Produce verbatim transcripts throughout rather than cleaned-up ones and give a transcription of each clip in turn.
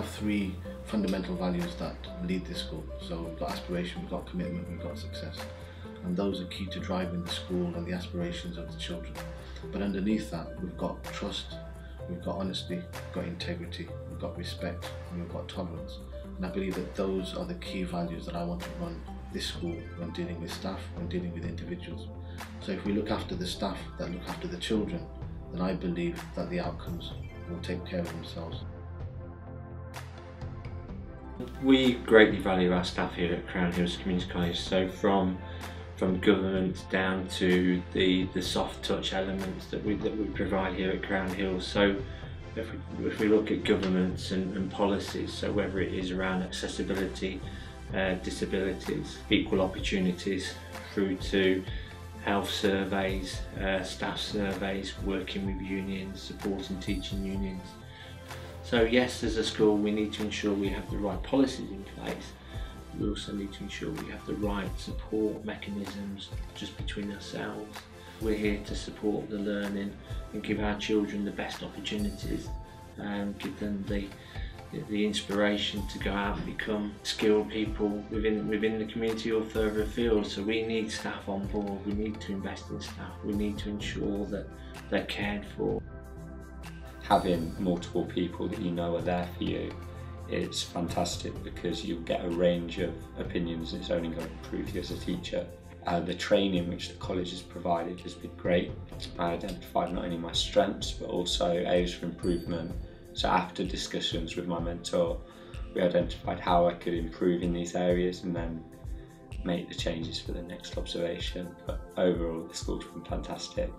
have three fundamental values that lead this school. So we've got aspiration, we've got commitment, we've got success. And those are key to driving the school and the aspirations of the children. But underneath that, we've got trust, we've got honesty, we've got integrity, we've got respect, and we've got tolerance. And I believe that those are the key values that I want to run this school when dealing with staff, when dealing with individuals. So if we look after the staff that look after the children, then I believe that the outcomes will take care of themselves. We greatly value our staff here at Crown Hills Community College, so from from government down to the, the soft touch elements that we, that we provide here at Crown Hills. So if we, if we look at governments and, and policies, so whether it is around accessibility, uh, disabilities, equal opportunities, through to health surveys, uh, staff surveys, working with unions, supporting teaching unions. So yes, as a school we need to ensure we have the right policies in place. We also need to ensure we have the right support mechanisms just between ourselves. We're here to support the learning and give our children the best opportunities and give them the, the inspiration to go out and become skilled people within, within the community or further afield. So we need staff on board, we need to invest in staff, we need to ensure that they're cared for. Having multiple people that you know are there for you, it's fantastic because you'll get a range of opinions and it's only going to improve you as a teacher. Uh, the training which the college has provided has been great. I identified not only my strengths but also areas for improvement. So after discussions with my mentor, we identified how I could improve in these areas and then make the changes for the next observation. But overall, the school's been fantastic.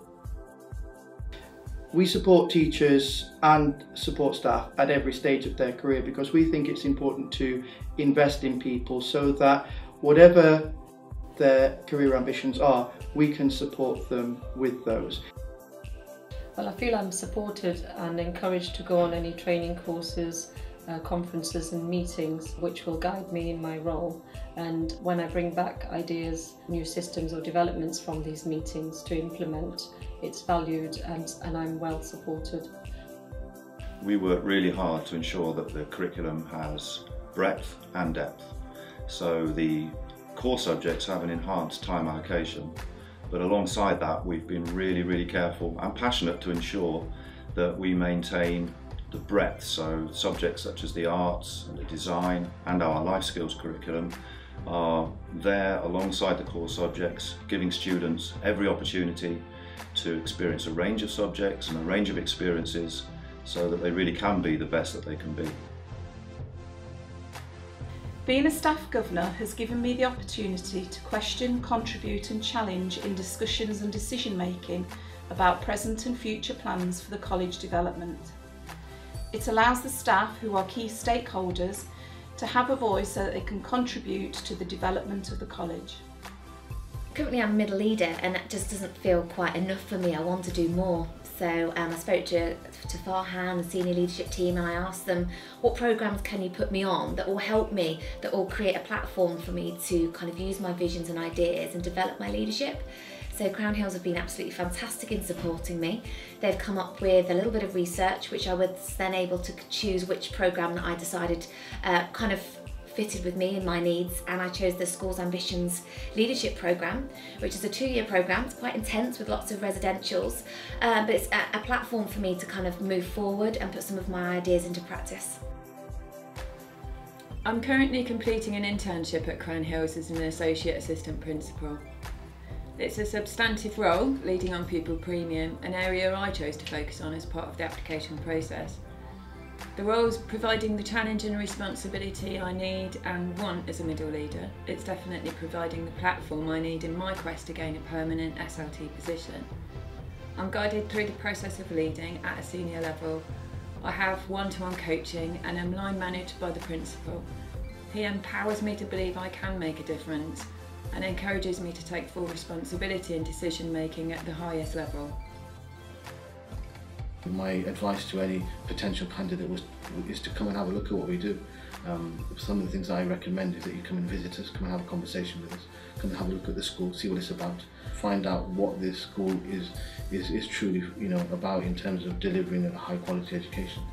We support teachers and support staff at every stage of their career because we think it's important to invest in people so that whatever their career ambitions are, we can support them with those. Well, I feel I'm supported and encouraged to go on any training courses, uh, conferences and meetings which will guide me in my role, and when I bring back ideas, new systems or developments from these meetings to implement, it's valued and, and I'm well supported. We work really hard to ensure that the curriculum has breadth and depth. So the core subjects have an enhanced time allocation, but alongside that we've been really, really careful and passionate to ensure that we maintain the breadth, so subjects such as the arts, and the design and our life skills curriculum are there alongside the core subjects, giving students every opportunity to experience a range of subjects and a range of experiences so that they really can be the best that they can be. Being a staff governor has given me the opportunity to question, contribute and challenge in discussions and decision making about present and future plans for the college development. It allows the staff, who are key stakeholders, to have a voice so that they can contribute to the development of the college. Currently I'm middle leader and that just doesn't feel quite enough for me. I want to do more. So um, I spoke to, to Farhan, the senior leadership team, and I asked them, what programmes can you put me on that will help me, that will create a platform for me to kind of use my visions and ideas and develop my leadership? So Crown Hills have been absolutely fantastic in supporting me. They've come up with a little bit of research which I was then able to choose which programme that I decided uh, kind of fitted with me and my needs, and I chose the School's Ambitions Leadership Programme, which is a two-year programme. It's quite intense with lots of residentials, uh, but it's a, a platform for me to kind of move forward and put some of my ideas into practice. I'm currently completing an internship at Crown Hills as an Associate Assistant Principal. It's a substantive role leading on pupil premium, an area I chose to focus on as part of the application process. The role's providing the challenge and responsibility I need and want as a middle leader. It's definitely providing the platform I need in my quest to gain a permanent S L T position. I'm guided through the process of leading at a senior level. I have one-to-one coaching and am line managed by the principal. He empowers me to believe I can make a difference and encourages me to take full responsibility in decision making at the highest level. My advice to any potential candidate was, is to come and have a look at what we do. Um, some of the things I recommend is that you come and visit us, come and have a conversation with us, come and have a look at the school, see what it's about, find out what this school is, is, is truly, you know, about in terms of delivering a high quality education.